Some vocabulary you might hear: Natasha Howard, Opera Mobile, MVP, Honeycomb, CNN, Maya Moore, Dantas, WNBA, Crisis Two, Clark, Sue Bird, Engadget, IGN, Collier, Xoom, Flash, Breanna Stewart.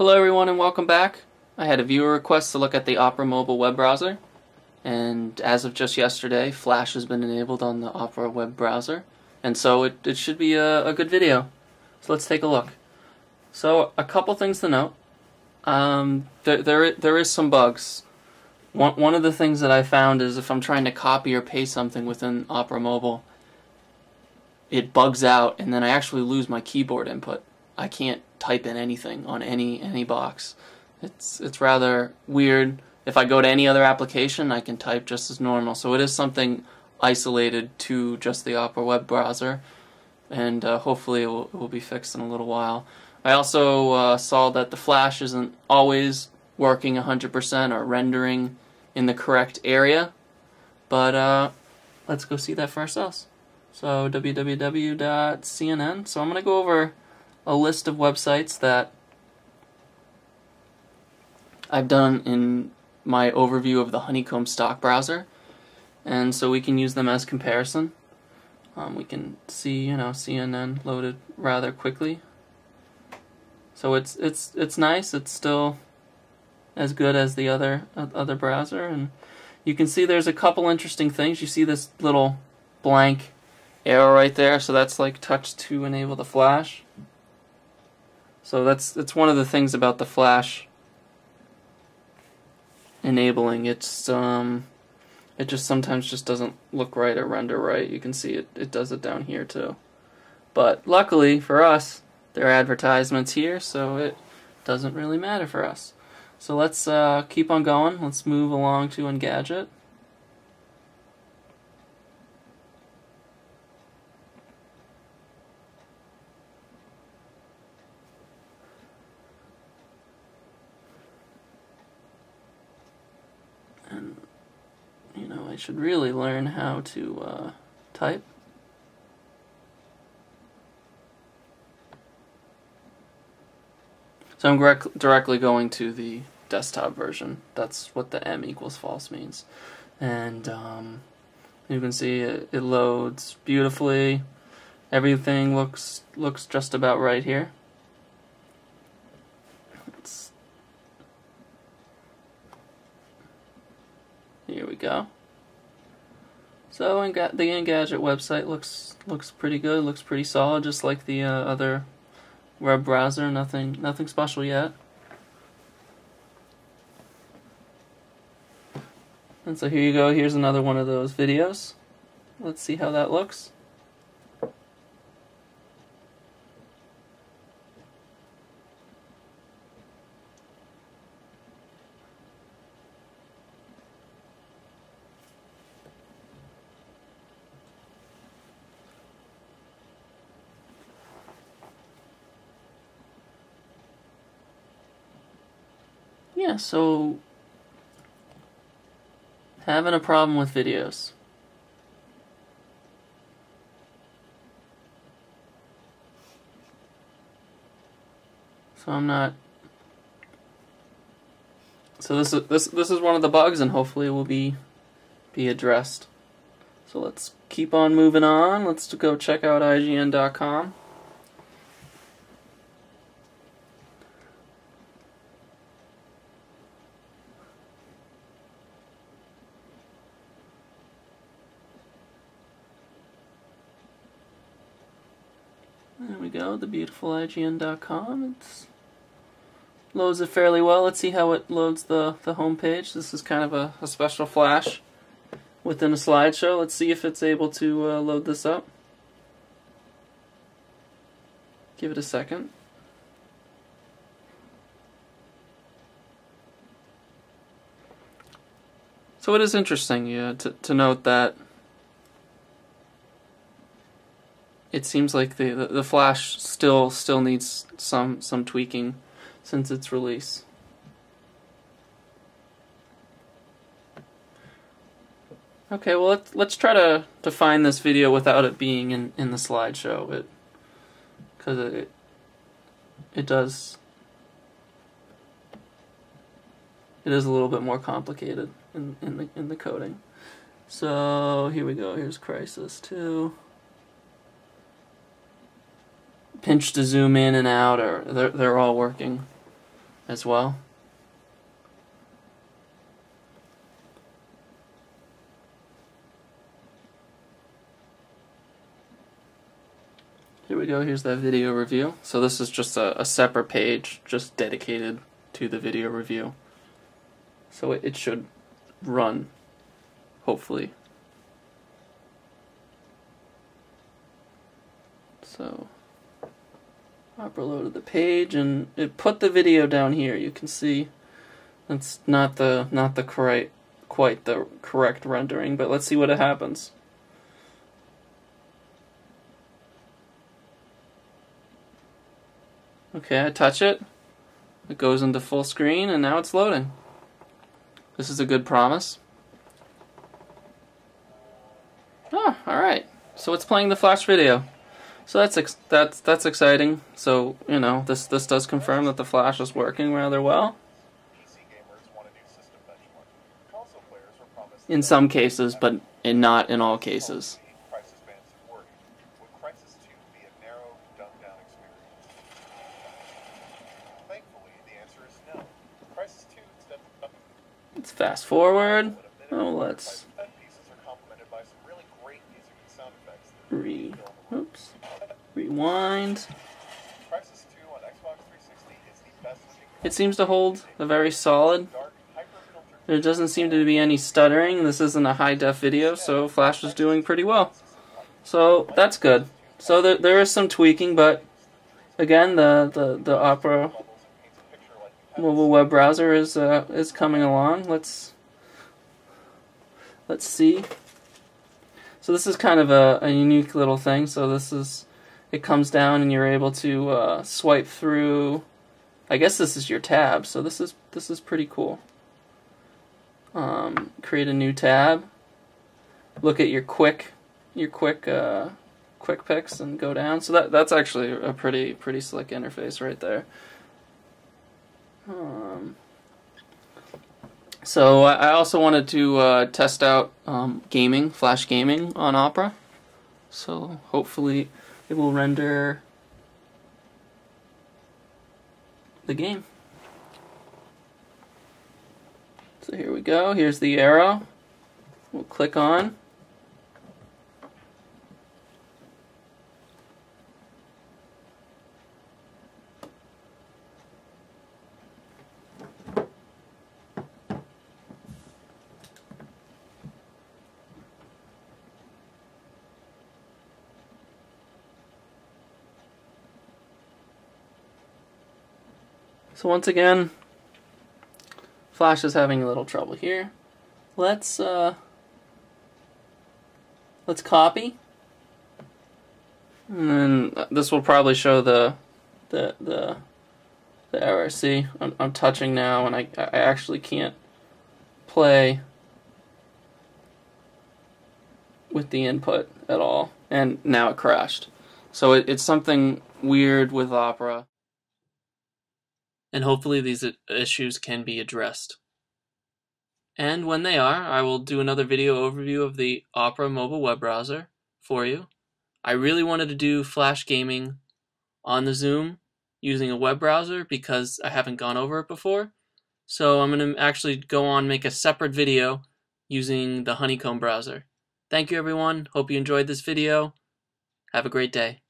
Hello everyone and welcome back. I had a viewer request to look at the Opera Mobile web browser, and as of just yesterday, Flash has been enabled on the Opera web browser, and so it should be a good video. So let's take a look. So a couple things to note. There is some bugs. One of the things that I found is if I'm trying to copy or paste something within Opera Mobile, it bugs out, and then I actually lose my keyboard input. I can't type in anything on any box. It's rather weird. If I go to any other application, I can type just as normal. So it is something isolated to just the Opera web browser, and hopefully it will be fixed in a little while. I also saw that the Flash isn't always working 100% or rendering in the correct area, but let's go see that for ourselves. So www.cnn. So I'm going to go over a list of websites that I've done in my overview of the Honeycomb stock browser, and so we can use them as comparison. We can see, you know, CNN loaded rather quickly, so it's nice. It's still as good as the other browser, and you can see there's a couple interesting things. You see this little blank arrow right there, so that's like touch to enable the Flash. So that's one of the things about the Flash enabling. It's it just sometimes just doesn't look right or render right. You can see it does it down here too. But luckily for us, there are advertisements here, so it doesn't really matter for us. So let's keep on going. Let's move along to Engadget. And, you know, I should really learn how to type. So I'm directly going to the desktop version. That's what the M equals false means. And you can see it loads beautifully. Everything looks just about right here. Here we go. So the Engadget website looks pretty good. Looks pretty solid, just like the other web browser. Nothing special yet. And so here you go. Here's another one of those videos. Let's see how that looks. Yeah, so having a problem with videos. So I'm not. So this is one of the bugs, and hopefully it will be addressed. So let's keep on moving on. Let's go check out IGN.com. There we go, the beautiful IGN.com. It loads it fairly well. Let's see how it loads the home page. This is kind of a special Flash within a slideshow. Let's see if it's able to load this up. Give it a second. So it is interesting, yeah, to note that it seems like the Flash still needs some tweaking since its release. Okay, well let's try to find this video without it being in the slideshow. It is a little bit more complicated in the coding. So here we go. Here's Crisis 2. Pinch to zoom in and out, or they're all working. as well. Here we go, here's that video review. So this is just a separate page just dedicated to the video review. So it should run, hopefully. So I uploaded the page and it put the video down here. You can see that's not quite the correct rendering, but let's see what happens. Okay, I touch it, it goes into full screen, and now it's loading. This is a good promise. Ah, alright, so it's playing the Flash video. So that's exciting. So, you know, this does confirm that the Flash is working rather well. In some cases, but not in all cases. Let's fast forward. Oh, let's rewind. It seems to hold a very solid. There doesn't seem to be any stuttering. This isn't a high-def video, so Flash is doing pretty well. So that's good. So there is some tweaking, but again, the Opera mobile web browser is coming along. Let's see. So this is kind of a unique little thing. So this is, it comes down and you're able to swipe through. I guess this is your tab. So this is pretty cool. Create a new tab. Look at your quick picks and go down. So that's actually a pretty slick interface right there. So I also wanted to test out gaming, Flash gaming on Opera. So hopefully it will render the game. So here we go, here's the arrow. We'll click on. So once again, Flash is having a little trouble here. Let's copy, and then this will probably show the error. See, I'm touching now, and I actually can't play with the input at all, and now it crashed. So it's something weird with Opera. And hopefully these issues can be addressed. And when they are, I will do another video overview of the Opera mobile web browser for you. I really wanted to do Flash gaming on the Xoom using a web browser because I haven't gone over it before. So I'm going to actually go on and make a separate video using the Honeycomb browser. Thank you everyone. Hope you enjoyed this video. Have a great day.